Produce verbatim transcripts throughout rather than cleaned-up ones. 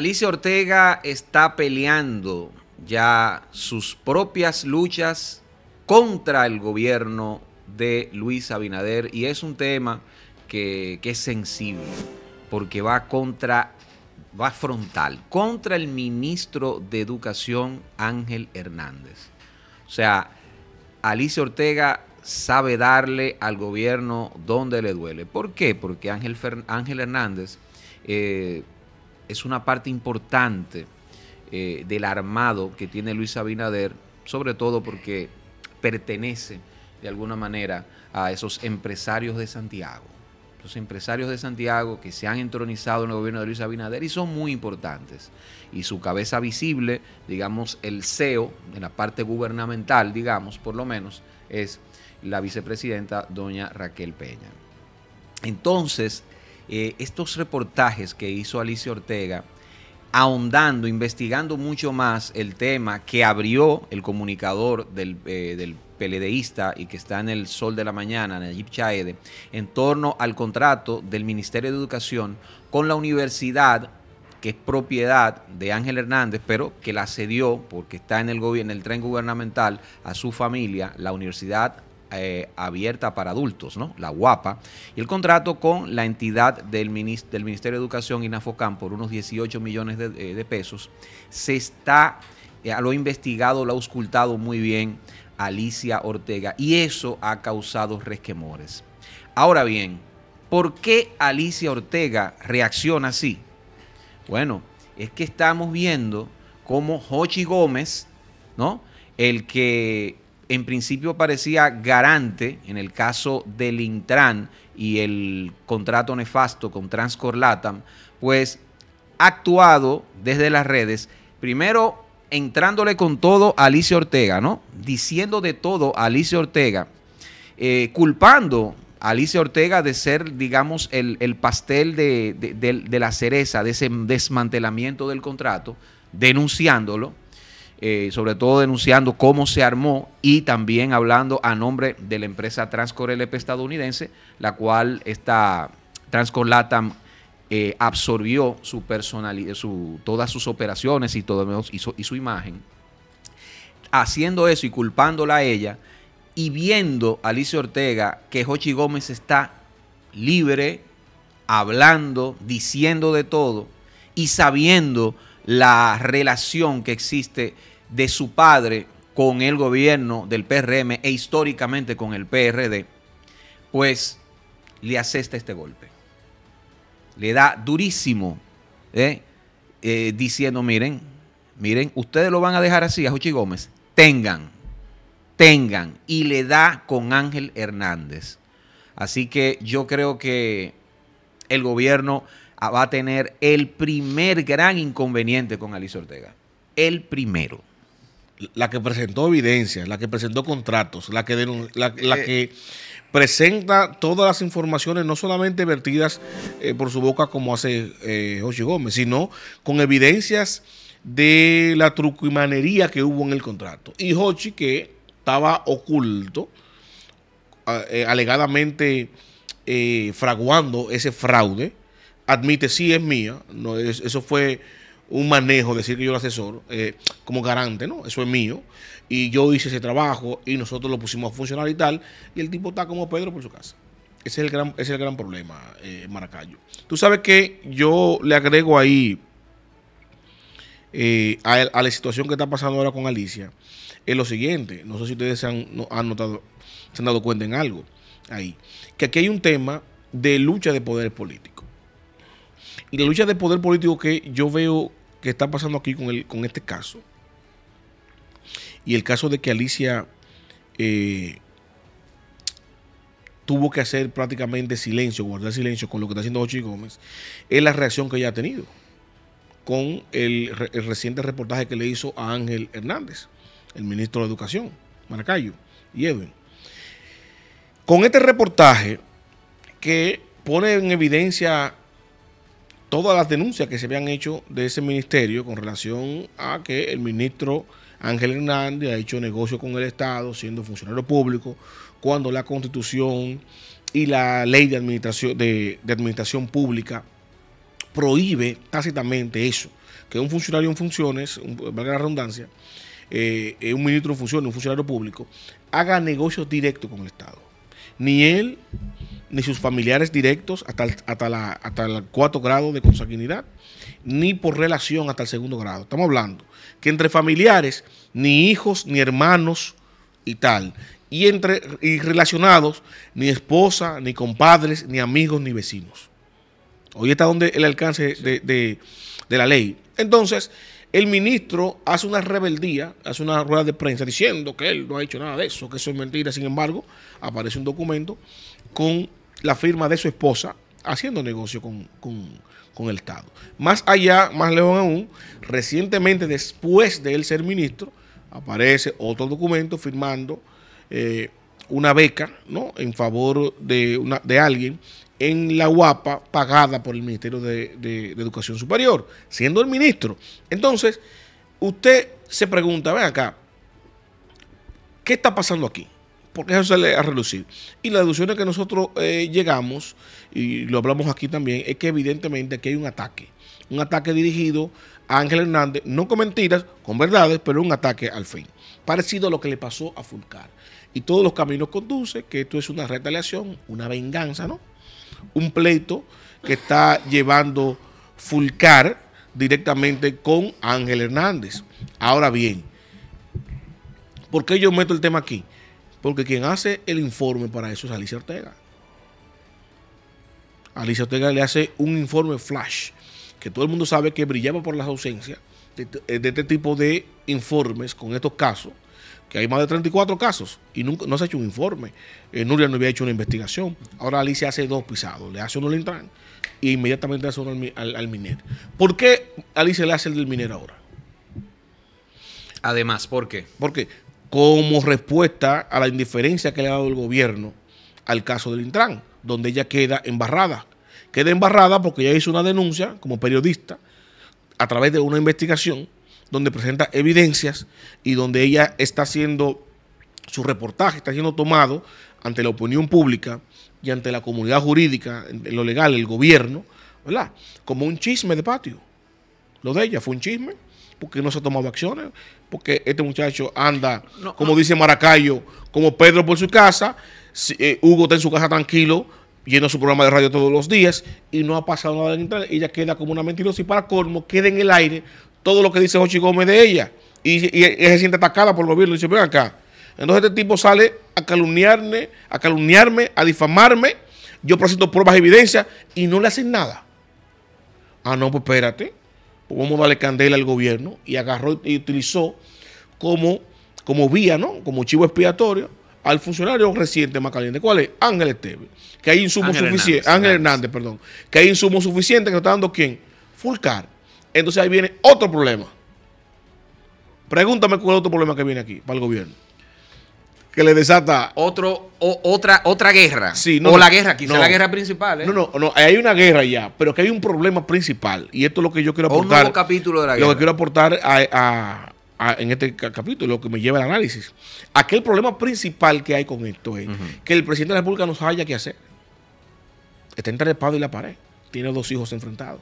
Alicia Ortega está peleando ya sus propias luchas contra el gobierno de Luis Abinader, y es un tema que, que es sensible porque va contra, va frontal, contra el ministro de Educación Ángel Hernández. O sea, Alicia Ortega sabe darle al gobierno donde le duele. ¿Por qué? Porque Ángel, Fer, Ángel Hernández eh, es una parte importante eh, del armado que tiene Luis Abinader, sobre todo porque pertenece de alguna manera a esos empresarios de Santiago. Los empresarios de Santiago que se han entronizado en el gobierno de Luis Abinader y son muy importantes. Y su cabeza visible, digamos, el C E O, en la parte gubernamental, digamos, por lo menos, es la vicepresidenta doña Raquel Peña. Entonces, eh, estos reportajes que hizo Alicia Ortega, ahondando, investigando mucho más el tema que abrió el comunicador del, eh, del PLDista y que está en el Sol de la Mañana, Nayib Chaede, en torno al contrato del Ministerio de Educación con la universidad que es propiedad de Ángel Hernández, pero que la cedió porque está en el gobierno, en el tren gubernamental, a su familia, la Universidad eh, Abierta para Adultos, ¿no?, la U A P A, y el contrato con la entidad del, minist del Ministerio de Educación, INAFOCAM, por unos dieciocho millones de, eh, de pesos. Se está, eh, lo ha investigado, lo ha auscultado muy bien Alicia Ortega, y eso ha causado resquemores. Ahora bien, ¿por qué Alicia Ortega reacciona así? Bueno, es que estamos viendo cómo Jochy Gómez, ¿no?, el que en principio parecía garante en el caso del Intran y el contrato nefasto con Transcore Latam, pues ha actuado desde las redes, primero entrándole con todo a Alicia Ortega, ¿no?, diciendo de todo a Alicia Ortega, eh, culpando a Alicia Ortega de ser, digamos, el, el pastel de, de, de, de la cereza, de ese desmantelamiento del contrato, denunciándolo, eh, sobre todo denunciando cómo se armó, y también hablando a nombre de la empresa Transcore L P estadounidense, la cual esta Transcore Latam Eh, absorbió su personalidad, su, todas sus operaciones y, todo, y, su, y su imagen, haciendo eso y culpándola a ella, y viendo a Alicia Ortega que Jochy Gómez está libre, hablando, diciendo de todo, y sabiendo la relación que existe de su padre con el gobierno del P R M e históricamente con el P R D, pues le asesta este golpe. Le da durísimo, eh, eh, diciendo, miren, miren, ustedes lo van a dejar así a Jochy Gómez, tengan, tengan, y le da con Ángel Hernández. Así que yo creo que el gobierno va a tener el primer gran inconveniente con Alicia Ortega, el primero. La que presentó evidencias, la que presentó contratos, la que, la, la que presenta todas las informaciones, no solamente vertidas eh, por su boca como hace eh, Jochy Gómez, sino con evidencias de la truquimanería que hubo en el contrato. Y Jochy, que estaba oculto, eh, alegadamente eh, fraguando ese fraude, admite, sí, es mía, no, es, eso fue un manejo, decir que yo lo asesoro, eh, como garante, ¿no? Eso es mío, y yo hice ese trabajo, y nosotros lo pusimos a funcionar y tal, y el tipo está como Pedro por su casa. Ese es el gran, ese es el gran problema, eh, Maracayo. Tú sabes que yo le agrego ahí, eh, a, a la situación que está pasando ahora con Alicia, es lo siguiente, no sé si ustedes se han, no, han notado, se han dado cuenta en algo, ahí, que aquí hay un tema de lucha de poderes políticos. Y la lucha de poder político que yo veo que está pasando aquí con, el, con este caso, y el caso de que Alicia eh, tuvo que hacer prácticamente silencio, guardar silencio con lo que está haciendo Jochy Gómez, es la reacción que ella ha tenido con el, el reciente reportaje que le hizo a Ángel Hernández, el ministro de Educación, Maracayo y Edwin. Con este reportaje que pone en evidencia todas las denuncias que se habían hecho de ese ministerio con relación a que el ministro Ángel Hernández ha hecho negocio con el Estado siendo funcionario público, cuando la Constitución y la Ley de Administración, de, de administración Pública prohíbe tácitamente eso, que un funcionario en funciones, un, valga la redundancia, eh, un ministro en funciones, un funcionario público, haga negocios directos con el Estado. Ni él, ni sus familiares directos hasta el, hasta la, hasta el cuarto grado de consanguinidad, ni por relación hasta el segundo grado. Estamos hablando que entre familiares, ni hijos, ni hermanos y tal, y entre y relacionados, ni esposa, ni compadres, ni amigos, ni vecinos. Hoy está donde el alcance de, de, de la ley. Entonces, el ministro hace una rebeldía, hace una rueda de prensa diciendo que él no ha hecho nada de eso, que eso es mentira. Sin embargo, aparece un documento con la firma de su esposa haciendo negocio con, con, con el Estado. Más allá, más lejos aún, recientemente, después de él ser ministro, aparece otro documento firmando eh, una beca, ¿no?, en favor de, una, de alguien en la U A P A, pagada por el Ministerio de, de, de Educación Superior, siendo el ministro. Entonces, usted se pregunta, ven acá, ¿qué está pasando aquí? Porque eso sale a relucir. Y la deducción a que nosotros eh, llegamos, y lo hablamos aquí también, es que evidentemente aquí hay un ataque, un ataque dirigido a Ángel Hernández, no con mentiras, con verdades, pero un ataque al fin, parecido a lo que le pasó a Fulcar. Y todos los caminos conducen, que esto es una retaliación, una venganza, ¿no? Un pleito que está llevando Fulcar directamente con Ángel Hernández. Ahora bien, ¿por qué yo meto el tema aquí? Porque quien hace el informe para eso es Alicia Ortega. Alicia Ortega le hace un informe flash, que todo el mundo sabe que brillaba por las ausencias de, de este tipo de informes con estos casos, que hay más de treinta y cuatro casos y nunca, no se ha hecho un informe. Eh, Nuria no había hecho una investigación. Ahora Alicia hace dos pisados, le hace uno al Intran e inmediatamente hace uno al, al, al MINER. ¿Por qué Alicia le hace el del MINER ahora? Además, ¿por qué? Porque como respuesta a la indiferencia que le ha dado el gobierno al caso del Intran, donde ella queda embarrada. Queda embarrada porque ella hizo una denuncia como periodista a través de una investigación donde presenta evidencias y donde ella está haciendo su reportaje, está siendo tomado ante la opinión pública y ante la comunidad jurídica, en lo legal, el gobierno, ¿verdad? Como un chisme de patio. Lo de ella fue un chisme, porque no se ha tomado acciones, porque este muchacho anda, no, como no. dice Maracayo, como Pedro por su casa, si, eh, Hugo está en su casa tranquilo, yendo a su programa de radio todos los días, y no ha pasado nada en Internet, ella queda como una mentirosa, y para colmo, queda en el aire todo lo que dice Jochy Gómez de ella, y, y, y se siente atacada por el gobierno, y dice, ven acá, entonces este tipo sale a calumniarme, a calumniarme, a difamarme, yo presento pruebas, evidencias, y no le hacen nada. Ah, no, pues espérate, pues vamos a darle candela al gobierno, y agarró y utilizó como, como vía, ¿no?, como chivo expiatorio, al funcionario reciente más caliente. ¿Cuál es? Ángel Esteve, que hay insumos suficientes, Ángel Hernández, perdón, que hay insumos suficientes que está dando ¿quién? Fulcar. Entonces ahí viene otro problema. Pregúntame cuál es otro problema que viene aquí para el gobierno. Que le desata otro o, otra otra guerra. Sí, no, o la guerra, quizá no, la guerra principal. ¿eh? No, no, no, hay una guerra ya, pero que hay un problema principal. Y esto es lo que yo quiero aportar. Un nuevo capítulo de la guerra. Lo que quiero aportar a, a, a, en este capítulo, lo que me lleva al análisis. Aquel problema principal que hay con esto es uh-huh. que el presidente de la República no haya qué hacer. Está entre el palo y la pared. Tiene dos hijos enfrentados.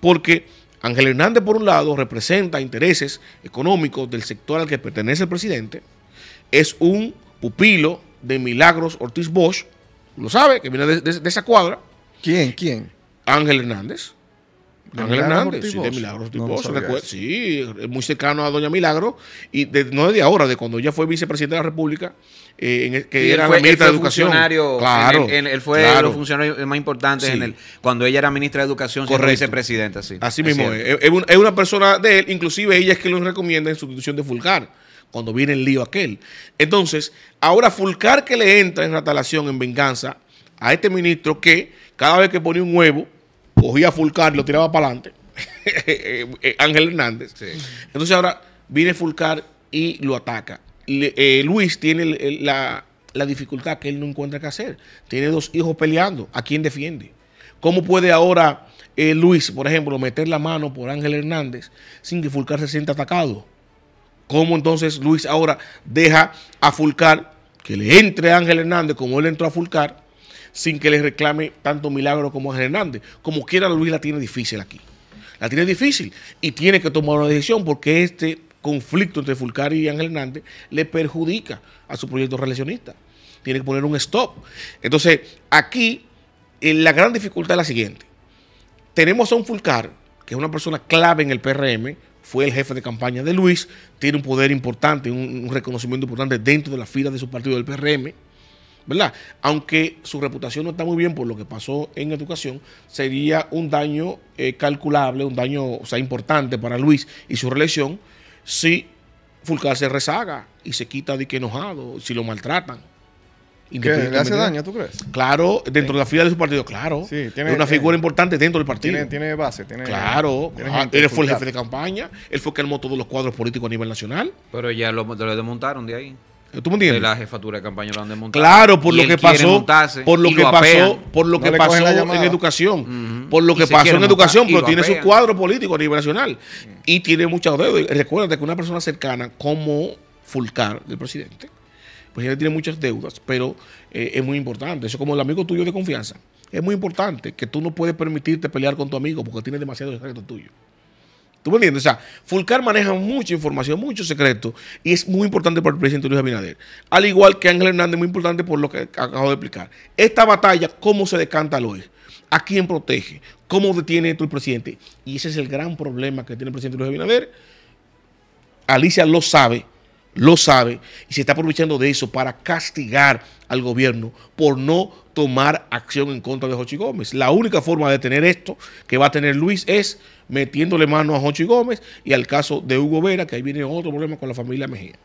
Porque Ángel Hernández, por un lado, representa intereses económicos del sector al que pertenece el presidente, es un pupilo de Milagros Ortiz Bosch, lo sabe, que viene de, de, de esa cuadra. ¿Quién? ¿Quién? Ángel Hernández. Ángel Hernández, sí, de Milagros Ortiz Bosch, no sí, muy cercano a doña Milagro, y de, no de ahora, de cuando ella fue vicepresidenta de la República, eh, en el, que sí, era fue, la ministra de Educación. Claro, en el, en, él fue claro. los funcionarios más importantes sí. en el, cuando ella era ministra de Educación, siendo vicepresidenta. Sí, así es mismo es. Es, es, una, es una persona de él, inclusive ella es que lo recomienda en sustitución de Fulcar, cuando viene el lío aquel. Entonces, ahora Fulcar que le entra en retaliación, en venganza, a este ministro que cada vez que ponía un huevo, cogía a Fulcar y lo tiraba para adelante, Ángel Hernández. Sí. Entonces ahora viene Fulcar y lo ataca. Le, eh, Luis tiene el, el, la, la dificultad que él no encuentra qué hacer. Tiene dos hijos peleando. ¿A quién defiende? ¿Cómo puede ahora eh, Luis, por ejemplo, meter la mano por Ángel Hernández sin que Fulcar se sienta atacado? ¿Cómo entonces Luis ahora deja a Fulcar que le entre a Ángel Hernández como él entró a Fulcar sin que le reclame tanto Milagro como Ángel Hernández. Como quiera, Luis la tiene difícil aquí. La tiene difícil y tiene que tomar una decisión porque este conflicto entre Fulcar y Ángel Hernández le perjudica a su proyecto relacionista. Tiene que poner un stop. Entonces, aquí eh, la gran dificultad es la siguiente. Tenemos a un Fulcar, que es una persona clave en el P R M, fue el jefe de campaña de Luis, tiene un poder importante, un, un reconocimiento importante dentro de las filas de su partido del P R M, ¿verdad? Aunque su reputación no está muy bien por lo que pasó en educación, sería un daño eh, calculable, un daño o sea, importante para Luis y su reelección si Fulcar se rezaga y se quita de que enojado, si lo maltratan. ¿Que le hace daño, tú crees? Claro, dentro sí. de la fila de su partido, claro. Sí, tiene, es una figura eh, importante dentro del partido. Tiene, tiene base, tiene... Claro, tiene ah, él fue el jefe de campaña, él fue que armó todos los cuadros políticos a nivel nacional. Pero ya lo, lo desmontaron de ahí. ¿Tú me entiendes? De la jefatura de campaña lo han desmontado. Claro, por lo que pasó, por lo que pasó, por lo que pasó en educación, por lo que pasó en educación, pero tiene su cuadro político a nivel nacional y tiene muchos dedos. Recuérdate que una persona cercana como Fulcar, del presidente, pues él tiene muchas deudas, pero eh, es muy importante. Eso como el amigo tuyo de confianza. Es muy importante que tú no puedes permitirte pelear con tu amigo porque tienes demasiado secreto tuyo. ¿Tú me entiendes? O sea, Fulcar maneja mucha información, muchos secretos, y es muy importante para el presidente Luis Abinader. Al igual que Ángel Hernández, muy importante por lo que acabo de explicar. Esta batalla, ¿cómo se decanta lo es? ¿A quién protege? ¿Cómo detiene esto el presidente? Y ese es el gran problema que tiene el presidente Luis Abinader. Alicia lo sabe. Lo sabe y se está aprovechando de eso para castigar al gobierno por no tomar acción en contra de Jochy Gómez. La única forma de detener esto que va a tener Luis es metiéndole mano a Jochy Gómez y al caso de Hugo Vera, que ahí viene otro problema con la familia Mejía.